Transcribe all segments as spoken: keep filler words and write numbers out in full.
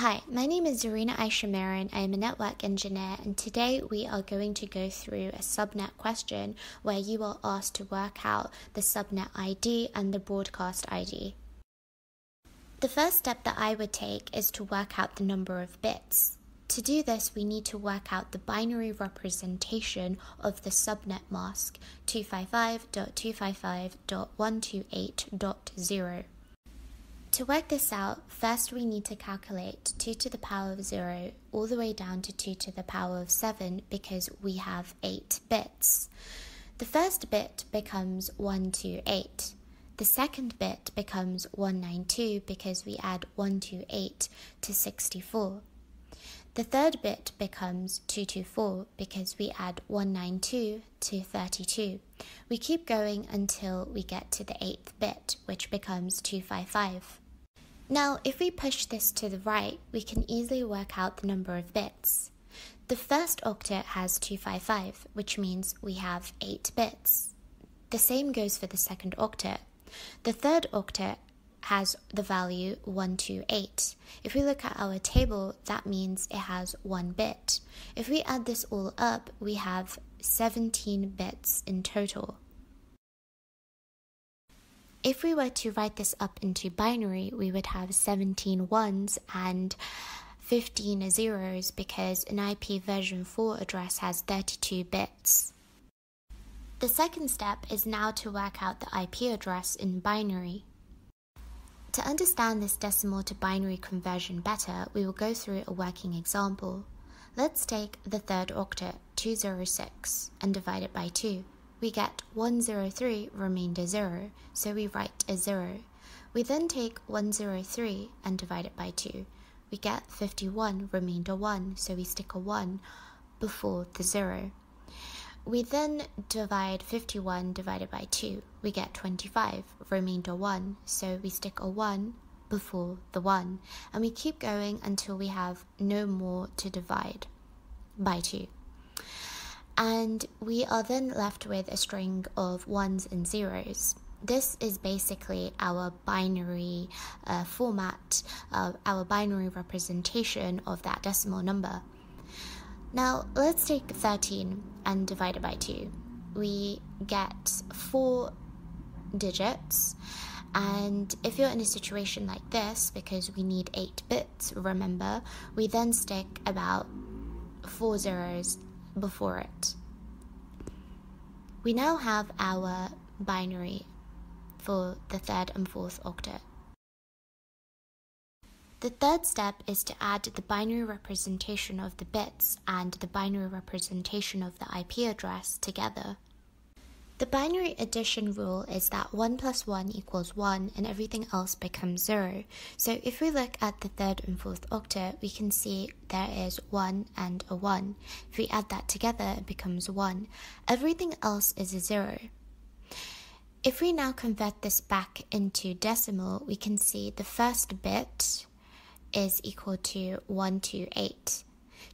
Hi, my name is Zarina Aisha Meeran. I am a network engineer, and today we are going to go through a subnet question where you are asked to work out the subnet I D and the broadcast I D. The first step that I would take is to work out the number of bits. To do this, we need to work out the binary representation of the subnet mask two fifty-five dot two fifty-five dot one twenty-eight dot zero. To work this out, first we need to calculate two to the power of zero all the way down to two to the power of seven because we have eight bits. The first bit becomes one twenty-eight. The second bit becomes one ninety-two because we add one twenty-eight to sixty-four. The third bit becomes two twenty-four because we add one ninety-two to thirty-two. We keep going until we get to the eighth bit, which becomes two fifty-five. Now, if we push this to the right, we can easily work out the number of bits. The first octet has two fifty-five, which means we have eight bits. The same goes for the second octet. The third octet has the value one twenty-eight. If we look at our table, that means it has one bit. If we add this all up, we have seventeen bits in total. If we were to write this up into binary, we would have seventeen ones and fifteen zeros because an I P version four address has thirty-two bits. The second step is now to work out the I P address in binary. To understand this decimal to binary conversion better, we will go through a working example. Let's take the third octet, two oh six, and divide it by two. We get one oh three remainder zero, so we write a zero. We then take one oh three and divide it by two. We get fifty-one remainder one, so we stick a one before the zero. We then divide fifty-one divided by two. We get twenty-five, remainder one, so we stick a one before the one. And we keep going until we have no more to divide by two. And we are then left with a string of ones and zeros. This is basically our binary uh, format, uh, our binary representation of that decimal number. Now, let's take thirteen and divide it by two. We get four digits, and if you're in a situation like this, because we need eight bits, remember, we then stick about four zeros before it. We now have our binary for the third and fourth octet. The third step is to add the binary representation of the bits and the binary representation of the I P address together. The binary addition rule is that one plus one equals one and everything else becomes zero. So if we look at the third and fourth octet, we can see there is one and a one. If we add that together, it becomes one. Everything else is a zero. If we now convert this back into decimal, we can see the first bit is equal to one twenty-eight.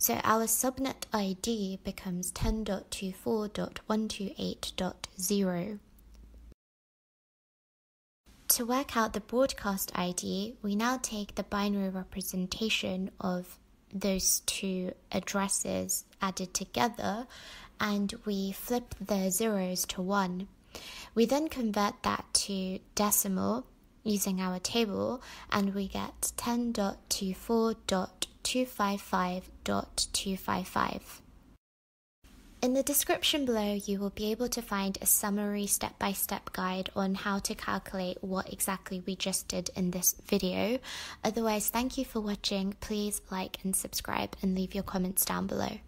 So our subnet I D becomes ten dot twenty-four dot one twenty-eight dot zero. To work out the broadcast I D, we now take the binary representation of those two addresses added together and we flip the zeros to one. We then convert that to decimal using our table, and we get ten dot twenty-four dot two fifty-five dot two fifty-five. In the description below, you will be able to find a summary step-by-step guide on how to calculate what exactly we just did in this video. Otherwise, thank you for watching. Please like and subscribe and leave your comments down below.